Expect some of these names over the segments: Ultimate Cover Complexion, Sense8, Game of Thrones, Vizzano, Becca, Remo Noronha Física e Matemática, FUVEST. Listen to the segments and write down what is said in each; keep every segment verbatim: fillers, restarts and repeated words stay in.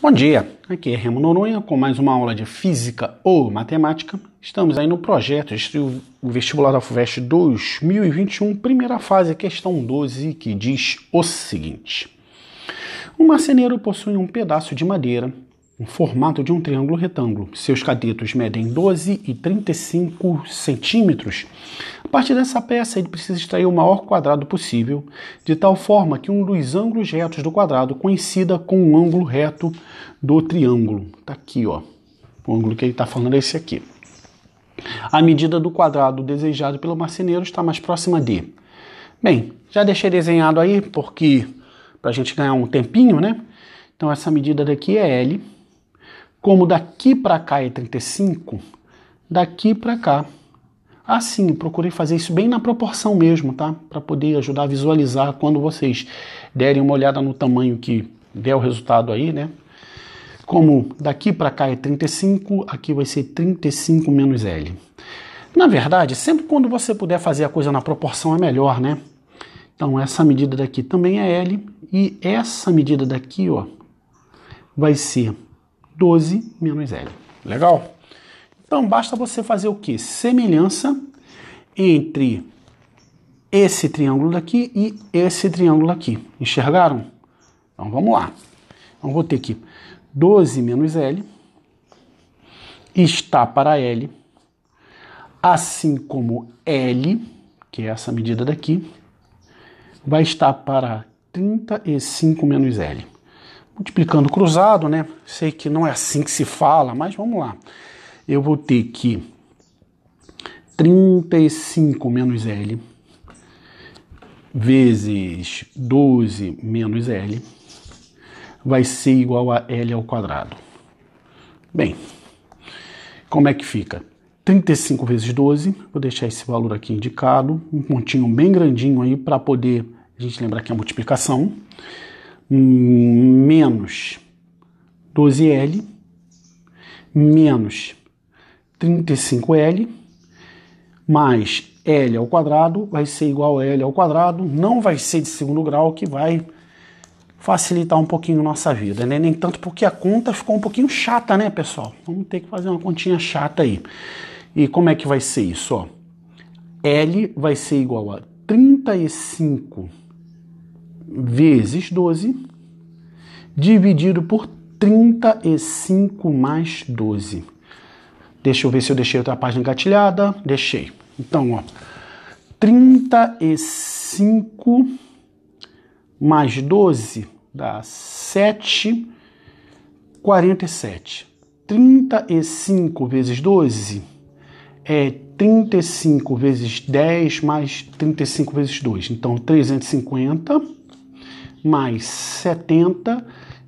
Bom dia, aqui é Remo Noronha com mais uma aula de Física ou Matemática. Estamos aí no projeto o vestibular da FUVEST dois mil e vinte e um, primeira fase, questão doze, que diz o seguinte. Um marceneiro possui um pedaço de madeira no formato de um triângulo retângulo. Seus cadetos medem doze e trinta e cinco centímetros. A partir dessa peça, ele precisa extrair o maior quadrado possível, de tal forma que um dos ângulos retos do quadrado coincida com o ângulo reto do triângulo. Está aqui, ó. O ângulo que ele está falando é esse aqui. A medida do quadrado desejado pelo marceneiro está mais próxima de... Bem, já deixei desenhado aí, porque para a gente ganhar um tempinho, né? Então, essa medida daqui é L. Como daqui para cá é trinta e cinco, daqui para cá. Assim, procurei fazer isso bem na proporção mesmo, tá? Para poder ajudar a visualizar quando vocês derem uma olhada no tamanho que der o resultado aí, né? Como daqui para cá é trinta e cinco, aqui vai ser trinta e cinco menos L. Na verdade, sempre quando você puder fazer a coisa na proporção é melhor, né? Então, essa medida daqui também é L. E essa medida daqui, ó, vai ser doze menos L. Legal? Então, basta você fazer o quê? Semelhança entre esse triângulo daqui e esse triângulo aqui. Enxergaram? Então, vamos lá. Então, vou ter aqui doze menos L está para L, assim como L, que é essa medida daqui, vai estar para trinta e cinco menos L. Multiplicando cruzado, né? Sei que não é assim que se fala, mas vamos lá. Eu vou ter que trinta e cinco menos L vezes doze menos L vai ser igual a L ao quadrado. Bem, como é que fica? trinta e cinco vezes doze, vou deixar esse valor aqui indicado, um pontinho bem grandinho aí para poder a gente lembrar que é a multiplicação, menos doze L, menos trinta e cinco L mais L ao quadrado vai ser igual a L ao quadrado, não vai ser de segundo grau, que vai facilitar um pouquinho nossa vida, né? Nem tanto porque a conta ficou um pouquinho chata, né, pessoal? Vamos ter que fazer uma continha chata aí. E como é que vai ser isso, ó? L vai ser igual a trinta e cinco vezes doze dividido por trinta e cinco mais doze. Deixa eu ver se eu deixei outra página engatilhada. Deixei. Então, ó, trinta e cinco mais doze dá sete, quarenta e sete. trinta e cinco vezes doze é trinta e cinco vezes dez mais trinta e cinco vezes dois. Então, trezentos e cinquenta mais setenta.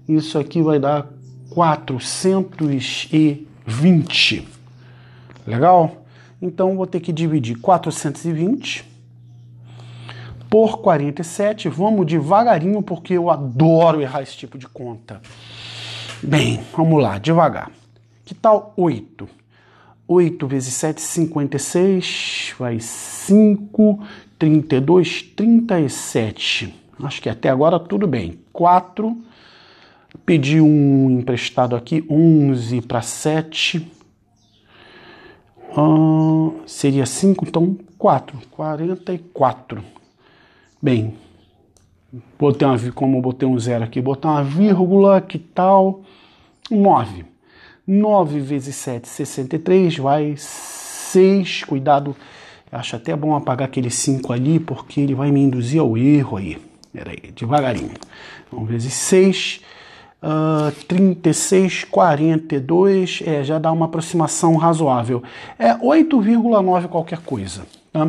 Isso aqui vai dar quatrocentos e vinte. Legal? Então, vou ter que dividir quatrocentos e vinte por quarenta e sete. Vamos devagarinho, porque eu adoro errar esse tipo de conta. Bem, vamos lá, devagar. Que tal oito? oito vezes sete, cinquenta e seis, vai cinco, trinta e dois, trinta e sete. Acho que até agora tudo bem. quatro, pedi um emprestado aqui, onze para sete, ah, seria cinco, então quatro, quarenta e quatro. Bem, botei uma, como eu botei um zero aqui, botar uma vírgula, que tal? nove. nove vezes sete, sessenta e três, vai seis, cuidado, acho até bom apagar aquele cinco ali, porque ele vai me induzir ao erro aí. Pera aí, devagarinho. um vezes seis, Uh, trinta e seis, quarenta e dois, é, já dá uma aproximação razoável. É oito vírgula nove qualquer coisa. Tá?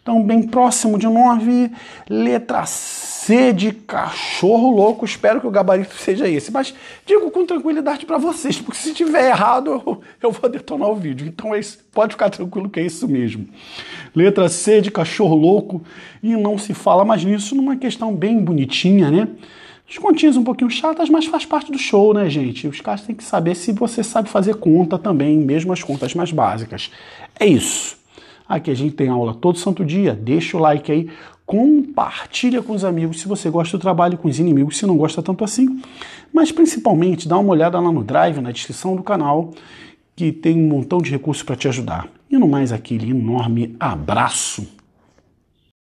Então, bem próximo de nove, letra C de cachorro louco. Espero que o gabarito seja esse. Mas digo com tranquilidade para vocês, porque se tiver errado, eu, eu vou detonar o vídeo. Então, é isso. Pode ficar tranquilo que é isso mesmo. Letra C de cachorro louco. E não se fala mais nisso numa questão bem bonitinha, né? As continhas um pouquinho chatas, mas faz parte do show, né, gente? Os caras têm que saber se você sabe fazer conta também, mesmo as contas mais básicas. É isso. Aqui a gente tem aula todo santo dia. Deixa o like aí, compartilha com os amigos se você gosta do trabalho, com os inimigos se não gosta tanto assim. Mas principalmente dá uma olhada lá no Drive, na descrição do canal, que tem um montão de recursos para te ajudar. E no mais, aquele enorme abraço.